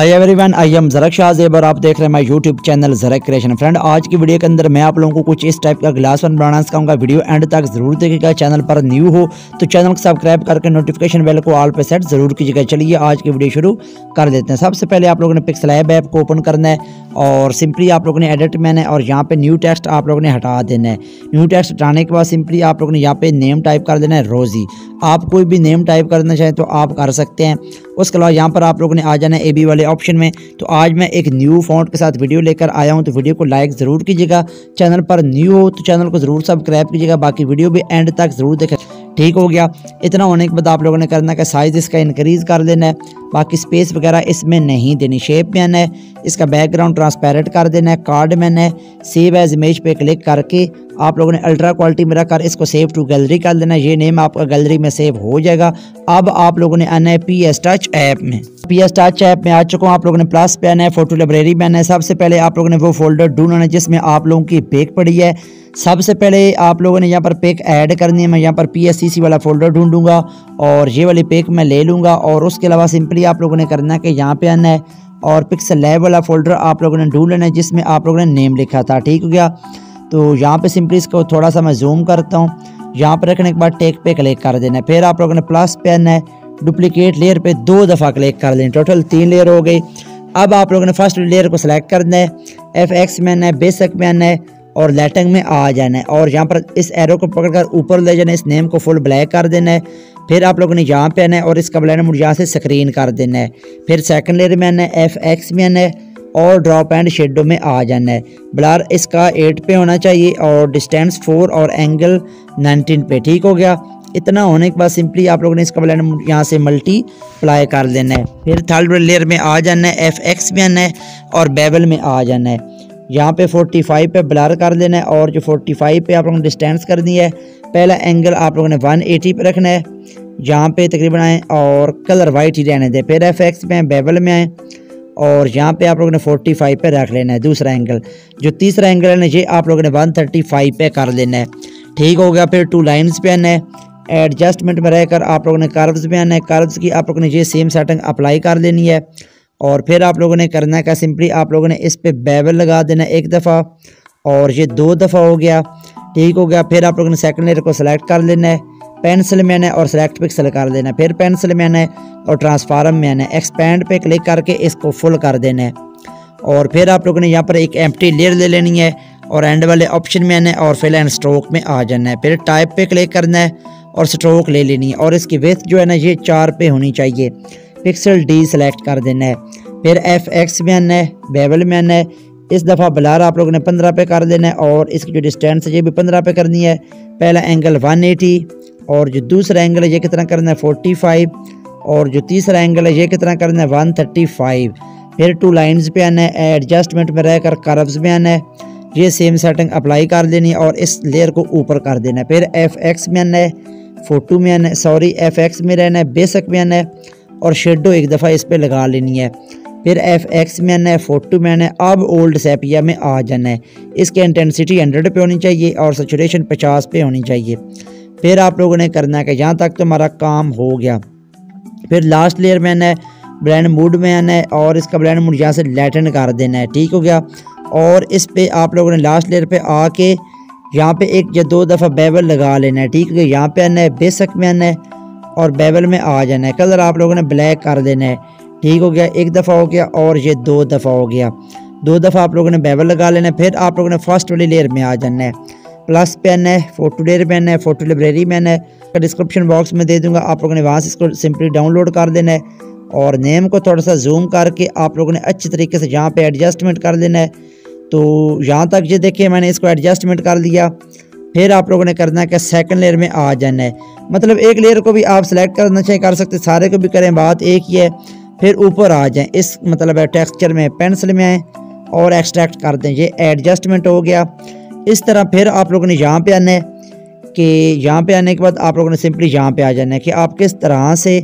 Hi everyone, I am Zarak Shahzeb और आप देख रहे हैं my YouTube channel Zarak creation. Friend, आज की वीडियो के अंदर मैं आप लोगों को कुछ इस टाइप का ग्लास वन बनाना सिखाऊंगा। वीडियो एंड तक जरूर देखिएगा। चैनल पर न्यू हो तो चैनल को सब्सक्राइब करके नोटिफिकेशन बेल को ऑल पे सेट जरूर कीजिएगा। चलिए आज की वीडियो शुरू कर देते हैं। सबसे पहले आप लोगों ने पिक्सलैब ऐप को ओपन करना है और सिंपली आप लोगों ने एडिट मैन है और यहाँ पे न्यू टेक्स्ट आप लोगों ने हटा देना है। न्यू टेक्स्ट हटाने के बाद सिंपली आप लोगों ने यहाँ पे नेम टाइप कर देना है रोज़ी। आप कोई भी नेम टाइप करना चाहें तो आप कर सकते हैं। उसके अलावा यहाँ पर आप लोगों ने आ जाना है ए बी वाले ऑप्शन में। तो आज मैं एक न्यू फॉन्ट के साथ वीडियो लेकर आया हूँ, तो वीडियो को लाइक ज़रूर कीजिएगा। चैनल पर न्यू हो तो चैनल को ज़रूर सब्सक्राइब कीजिएगा। बाकी वीडियो भी एंड तक ज़रूर देखें। ठीक हो गया, इतना होने के बाद आप लोगों ने करना कि साइज़ इसका इंक्रीज़ कर देना है। बाकी स्पेस वगैरह इसमें नहीं देनी। शेप में आना है, इसका बैकग्राउंड ट्रांसपेरेंट कर देना है। कार्ड में आना है, सेव एज इमेज पे क्लिक करके आप लोगों ने अल्ट्रा क्वालिटी में रखकर इसको सेव टू गैलरी कर देना है। ये नेम आपका गैलरी में सेव हो जाएगा। अब आप लोगों ने आना है PS टच ऐप में। PS टच ऐप में आ चुका हूँ। आप लोगों ने प्लस पे आना है, फोटो लाइब्रेरी में आना है। सबसे पहले आप लोगों ने वो फोल्डर ढूंढना है जिसमें आप लोगों की पिक पड़ी है। सबसे पहले आप लोगों ने यहाँ पर पिक ऐड करनी है। मैं यहाँ पर PS CC वाला फोल्डर ढूंढूंगा और ये वाली पिक मैं ले लूँगा। और उसके अलावा सिंपली आप लोगों ने करना है कि यहाँ पे आना है और पिक्सलैब वाला फोल्डर आप लोगों ने ढूंढ लेना है जिसमें आप लोगों ने नेम लिखा था। ठीक हो गया, तो यहाँ पे सिंपली इसको थोड़ा सा मैं जूम करता हूँ। यहाँ पर रखने के बाद टेक पे क्लिक कर देना है। फिर आप लोगों ने प्लस पे आना है, डुप्लीकेट लेयर पे 2 दफ़ा क्लिक कर देना। टोटल 3 लेयर हो गई। अब आप लोगों ने फर्स्ट लेयर को सिलेक्ट करना है, FX में आना है, बेसिक में आना है और लैटिंग में आ जाना है। और यहाँ पर इस एरो को पकड़कर ऊपर ले जाना है। इस नेम को फुल ब्लैक कर देना है। फिर आप लोगों ने यहाँ पे आना है और इसका ब्लैंड मोड यहाँ से स्क्रीन कर देना है। फिर सेकंड लेयर में आना है, FX में आना है और ड्रॉप एंड शेडो में आ जाना है। ब्लर इसका 8 पे होना चाहिए और डिस्टेंस 4 और एंगल 19 पे। ठीक हो गया, इतना होने के बाद सिंपली आप लोगों ने इसका ब्लैंड यहाँ से मल्टीप्लाई कर देना है। फिर थर्ड लेयर में आ जाना है, FX में आना है और बेबल में आ जाना है। यहाँ पे 45 पे ब्लर कर देना है और जो 45 पे आप लोगों ने डिस्टेंस करनी है। पहला एंगल आप लोगों ने 180 पे रखना है। यहाँ पे तकरीबन आएँ और कलर वाइट ही रहने दें। फिर FX में बेबल में आएँ और यहाँ पे आप लोगों ने 45 पे रख लेना है दूसरा एंगल। जो तीसरा एंगल है ना, ये आप लोगों ने 135 पे कर लेना है। ठीक हो गया, फिर 2 लाइन्स पे आना है। एडजस्टमेंट में रहकर आप लोगों ने कर्व्स में आना है। कर्व्स की आप लोगों ने ये सेम सेटिंग अप्लाई कर देनी है। और फिर आप लोगों ने करना क्या, सिंपली आप लोगों ने इस पे बेबल लगा देना 1 दफ़ा और ये 2 दफ़ा हो गया। ठीक हो गया, फिर आप लोगों ने सेकंड लेयर को सिलेक्ट कर लेना है, पेंसिल में आना है और सेलेक्ट पिक्सल कर देना है। फिर पेंसिल में आना है और ट्रांसफार्म में आना है। एक्सपेंड पे क्लिक करके इसको फुल कर देना है। और फिर आप लोगों ने यहाँ पर एक एम्प्टी लेयर ले लेनी है और एंड वाले ऑप्शन में आना है और फिल एंड स्ट्रोक में आ जाना है। फिर टाइप पे क्लिक करना है और स्ट्रोक ले लेनी है और इसकी विड्थ जो है ना, ये 4 पे होनी चाहिए। पिक्सल डी सिलेक्ट कर देना है। फिर FX में आना है, बेबल में आना है। इस दफ़ा ब्लर आप लोगों ने 15 पे कर देना है और इसकी जो डिस्टेंस है ये भी 15 पे करनी है। पहला एंगल 180 और जो दूसरा एंगल है ये कितना करना है 45 और जो तीसरा एंगल है ये कितना करना है 135। फिर 2 लाइन्स पे आना है, एडजस्टमेंट में रहकर कर्व्स में आना है। ये सेम सेटिंग अप्लाई कर देनी है और इस लेयर को ऊपर कर देना है। फिर FX में आना है, फोटो में आना है, सॉरी FX में रहना है, बेसिक में आना है और शेडो 1 दफ़ा इस पर लगा लेनी है। फिर FX में आना है, फोटो में आना है। अब ओल्ड सेपिया में आ जाना है। इसकी इंटेंसिटी 100 पे होनी चाहिए और सैचुरेशन 50 पे होनी चाहिए। फिर आप लोगों ने करना कि यहाँ तक तो हमारा काम हो गया। फिर लास्ट लेयर में आना है, ब्लैंड मोड में आना है और इसका ब्लैंड मोड यहाँ से लाइटन कर देना है। ठीक हो गया, और इस पर आप लोगों ने लास्ट लेयर पर आके यहाँ पर 1 या 2 दफ़ा बेबल लगा लेना है। ठीक है, यहाँ पर आना है, बेसिक में आना है और बेबल में आ जाना है। कलर आप लोगों ने ब्लैक कर देना है। ठीक हो गया, 1 दफ़ा हो गया और ये 2 दफ़ा हो गया। 2 दफ़ा आप लोगों ने बेबल लगा लेना है। फिर आप लोगों ने फर्स्ट वाली लेयर में आ जाना है, प्लस पे आना है, फोटो लेयर में आना है, फोटो लाइब्रेरी में आना है। डिस्क्रिप्शन बॉक्स में दे दूंगा, आप लोगों ने वहाँ से इसको सिंपली डाउनलोड कर देना है। और नेम को थोड़ा सा जूम करके आप लोगों ने अच्छे तरीके से यहाँ पर एडजस्टमेंट कर देना है। तो यहाँ तक ये देखिए मैंने इसको एडजस्टमेंट कर दिया। फिर आप लोगों ने करना है कि सेकंड लेयर में आ जाना है। मतलब एक लेयर को भी आप सेलेक्ट करना चाहिए, कर सकते सारे को भी करें, बात एक ही है। फिर ऊपर आ जाएं, इस मतलब है टेक्सचर में, पेंसिल में आएँ और एक्सट्रैक्ट कर दें। ये एडजस्टमेंट हो गया इस तरह। फिर आप लोगों ने यहाँ पे आना है कि यहाँ पे आने के बाद आप लोगों ने सिंपली यहाँ पे आ जाना है कि आप किस तरह से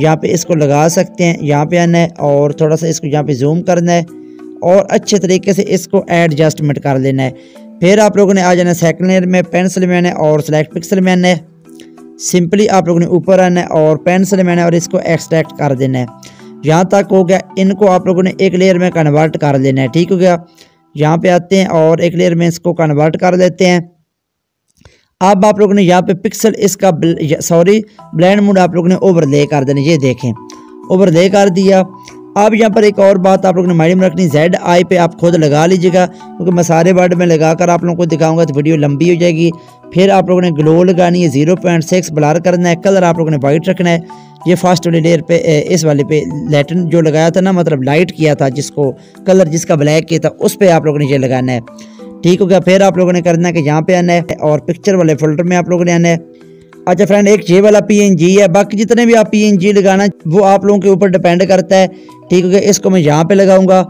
यहाँ पर इसको लगा सकते हैं। यहाँ पर आना है और थोड़ा सा इसको यहाँ पर जूम करना है और अच्छे तरीके से इसको एडजस्टमेंट कर लेना है। फिर आप लोगों ने आ जाना है सेकंड लेयर में, पेंसिल में आना है और सेलेक्ट पिक्सल में आना है। सिंपली आप लोगों ने ऊपर आना है और पेंसिल में आना है और इसको एक्सट्रैक्ट कर देना है। यहाँ तक हो गया। इनको आप लोगों ने एक लेयर में कन्वर्ट कर लेना है, ठीक हो गया। यहाँ पे आते हैं और एक लेयर में इसको कन्वर्ट कर लेते हैं। अब आप लोगों ने यहाँ पे पिक्सल इसका ब्लेंड मोड आप लोगों ने ओवरले कर देना, ये देखें ओवरले कर दिया। अब यहाँ पर एक और बात आप लोगों ने माइंड में रखनी, जेड आई पे आप खुद लगा लीजिएगा, क्योंकि मैं सारे वर्ड में लगाकर आप लोगों को दिखाऊंगा तो वीडियो लंबी हो जाएगी। फिर आप लोगों ने ग्लो लगानी है, 0.6 ब्लर करना है, कलर आप लोगों ने वाइट रखना है। ये फर्स्ट वाली लेयर पे इस वाले पे लैटिन जो लगाया था ना, मतलब लाइट किया था, जिसको कलर जिसका ब्लैक किया था उस पर आप लोगों ने ये लगाना है, ठीक हो गया। फिर आप लोगों ने करना है कि यहाँ पे आना है और पिक्चर वाले फिल्टर में आप लोगों ने आना है। अच्छा फ्रेंड, एक ये वाला PNG है, बाकी जितने भी आप PNG लगाना वो आप लोगों के ऊपर डिपेंड करता है, ठीक हो गया। इसको मैं यहाँ पे लगाऊंगा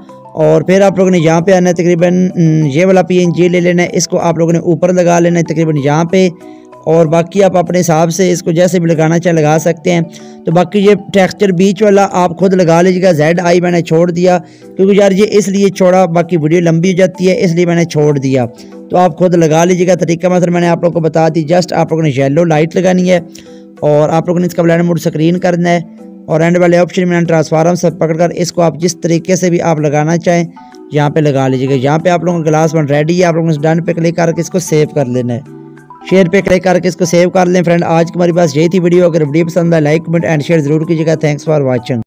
और फिर आप लोगों ने यहाँ पे आना है, तकरीबन ये वाला PNG ले लेना है, इसको आप लोगों ने ऊपर लगा लेना है तकरीबन यहाँ पे, और बाकी आप अपने हिसाब से इसको जैसे भी लगाना चाहे लगा सकते हैं। तो बाकी ये टेक्सचर बीच वाला आप खुद लगा लीजिएगा। जेड आई मैंने छोड़ दिया क्योंकि यार ये इसलिए छोड़ा, बाकी वीडियो लंबी हो जाती है इसलिए मैंने छोड़ दिया, तो आप खुद लगा लीजिएगा। तरीका मतलब मैंने आप लोगों को बता दी। जस्ट आप लोगों ने येलो लाइट लगानी है और आप लोगों ने इसका ब्लैंड मोड स्क्रीन करना है और एंड वाले ऑप्शन में ट्रांसफार्म से पकड़कर इसको आप जिस तरीके से भी आप लगाना चाहें यहाँ पे लगा लीजिएगा। यहाँ पे आप लोगों का ग्लास बन रेडी है, आप लोगों ने डन पे क्लिक करके इसको सेव कर लेना है, शेयर पे क्लिक करके इसको सेव कर लें। फ्रेंड आज हमारे पास यही थी वीडियो, अगर वीडियो पसंद आए लाइक कमेंट एंड शेयर जरूर कीजिएगा। Thanks for watching.